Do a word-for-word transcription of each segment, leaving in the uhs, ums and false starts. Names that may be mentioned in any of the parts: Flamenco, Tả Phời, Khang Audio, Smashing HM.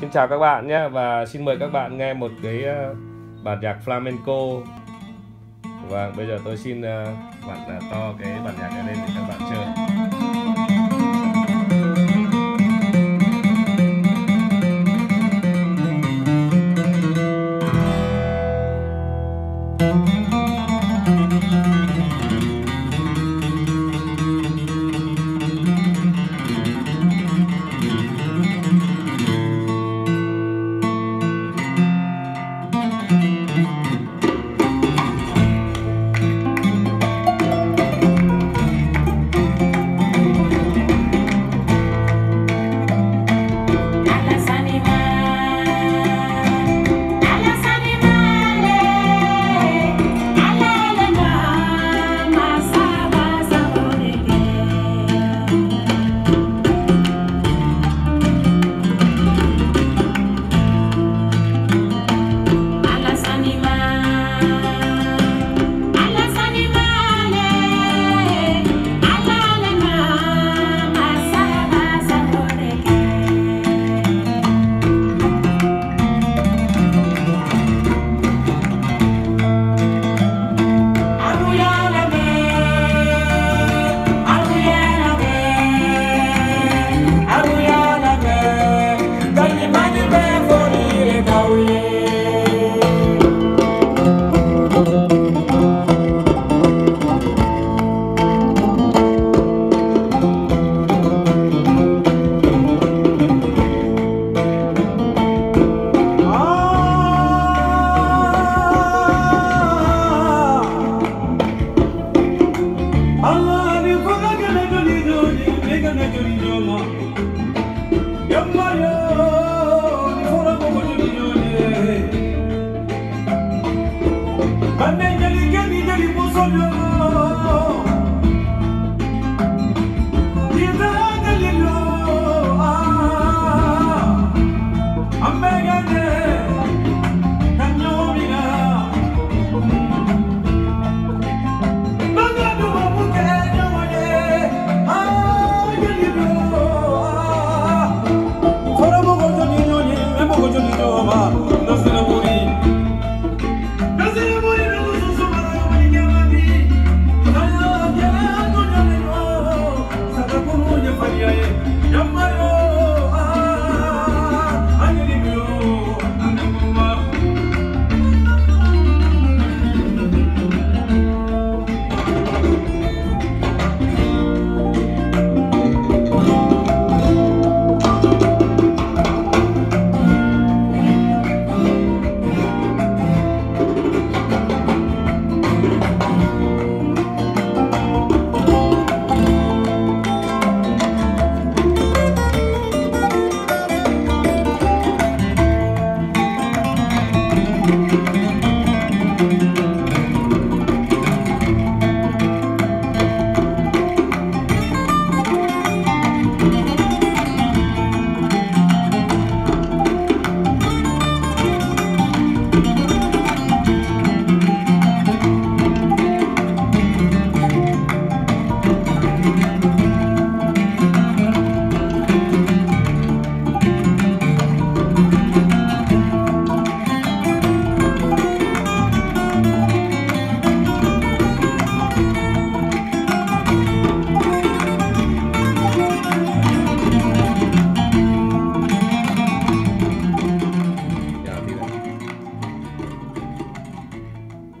Xin chào các bạn nhé, và xin mời các bạn nghe một cái bản nhạc flamenco. Và bây giờ tôi xin bạn to cái bản nhạc này lên để các bạn chơi.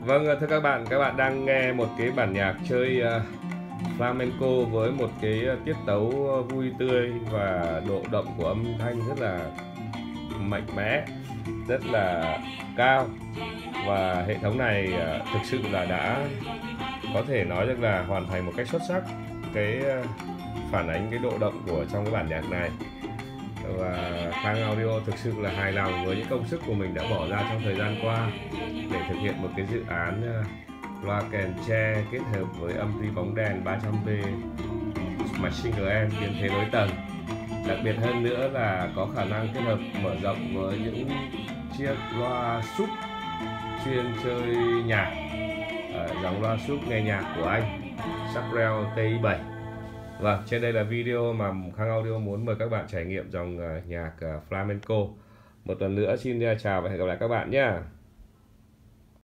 Vâng, thưa các bạn, các bạn đang nghe một cái bản nhạc chơi uh, flamenco với một cái tiết tấu vui tươi và độ đậm của âm thanh rất là mạnh mẽ, rất là cao. Và hệ thống này uh, thực sự là đã có thể nói rằng là hoàn thành một cách xuất sắc cái uh, phản ánh cái độ đậm của trong cái bản nhạc này. Và Khang Audio thực sự là hài lòng với những công sức của mình đã bỏ ra trong thời gian qua để thực hiện một cái dự án loa kèn tre kết hợp với âm ly bóng đèn ba trăm B Smashing hát em biến thế nối tầng. Đặc biệt hơn nữa là có khả năng kết hợp mở rộng với những chiếc loa súp chuyên chơi nhạc, dòng loa súp nghe nhạc của Anh, Saprel T I bảy. Và trên đây là video mà Khang Audio muốn mời các bạn trải nghiệm dòng nhạc flamenco. Một lần nữa xin chào và hẹn gặp lại các bạn nhé.